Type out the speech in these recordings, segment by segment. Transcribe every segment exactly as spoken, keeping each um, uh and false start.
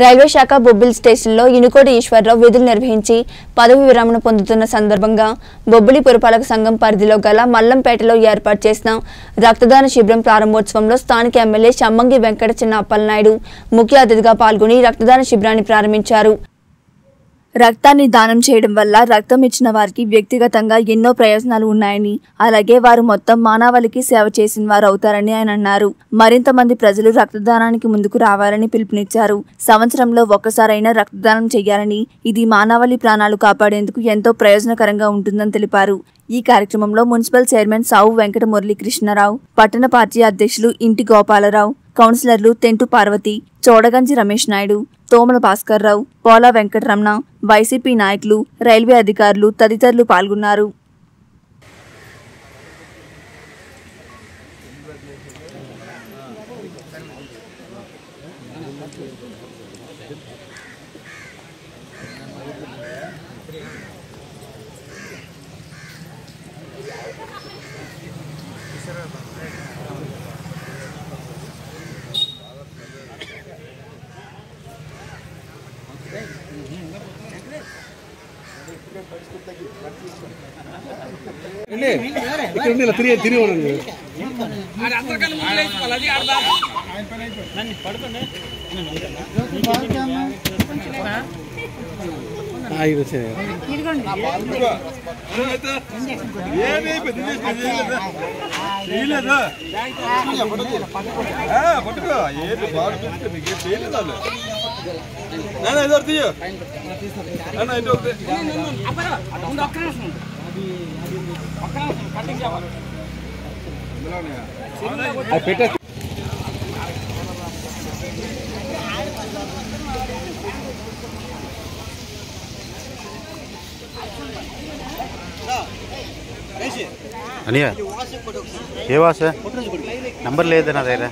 Railway శాఖ బొబ్బిలి స్టేషన్లో ఇనుకోటి ఈశ్వరరావు విధులు నిర్వహించి పదవి విరామణ పొందుతున్న సందర్భంగా బొబ్బిలి పురపాలక సంఘం పరిధిలో గల మల్లంపేటలో ఏర్పాటు చేసిన రక్తదాన శిబిరం ప్రారంభోత్సవంలో స్థానిక ఎమ్మెల్యే శంబంగి వెంకట చిన్న అప్పలనాయుడు ముఖ్య అతిథిగా పాల్గొని రక్తదాన శిబిరాన్ని ప్రారంభించారు। రక్తాన్ని దానం చేయడం వల్ల రక్తం ఇచ్చిన వారికి వ్యక్తిగతంగా ఎన్నో ప్రయోజనాలు ఉన్నాయని, అలాగే వారు మొత్తం మానవాళికి సేవ చేసిన వారు అవుతారని ఆయన అన్నారు। మరింత మంది ప్రజలు రక్తదానానికి ముందుకు రావాలని పిలుపునిచ్చారు। సంవత్సరంలో ఒక్కసారైనా రక్తదానం చేయాలని, ఇది మానవాళి ప్రాణాలు కాపాడేందుకు ఎంతో ప్రయోజనకరంగా ఉంటుందని తెలిపారు। ఈ కార్యక్రమంలో మున్సిపల్ చైర్మన్ సావు వెంకట మురళీకృష్ణరావు, పట్టణ పార్టీ అధ్యక్షులు ఇంటి గోపాలరావు, కౌన్సిలర్లు తెంటు పార్వతి, చోడగంజి రమేష్ నాయుడు, తోమల భాస్కర్ రావు, పోలా వెంకటరమణ, వైసీపీ నాయకులు, రైల్వే అధికారులు తదితరులు పాల్గొన్నారు। पटको ना इधर दियो ना ना इधर दे अब ना उन डॉक्टर्स में डॉक्टर्स में कटिंग जावा बुलाने यार अब पेट ना ऐसे अनिया ये वास है नंबर ले देना दे रहा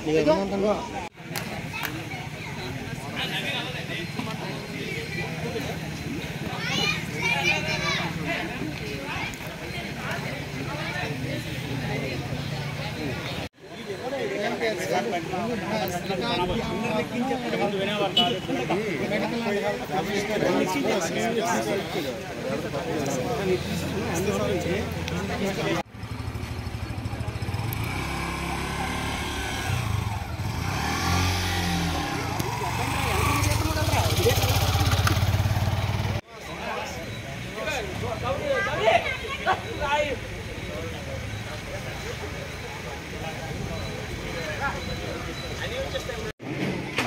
Thank you.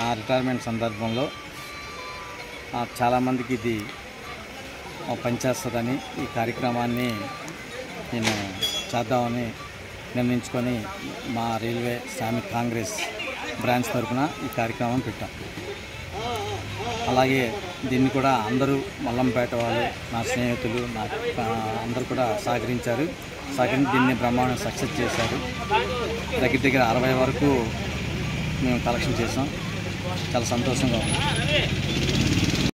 నా రిటైర్మెంట్ సందర్భంలో చాలామందికి ఇది పనిచేస్తుందని ఈ కార్యక్రమాన్ని నేను చేద్దామని నిర్ణయించుకొని మా రైల్వే శ్రామిక కాంగ్రెస్ బ్రాంచ్ తరఫున ఈ కార్యక్రమం పెట్టాం। అలాగే దీన్ని కూడా అందరూ మల్లంపేట వాళ్ళు, నా స్నేహితులు, నా అందరూ కూడా సహకరించారు। సహకరించి దీన్ని బ్రహ్మాండం సక్సెస్ చేశారు। దగ్గర దగ్గర అరవై వరకు మేము కలెక్షన్ చేసాం। చాలా సంతోషంగా ఉంది।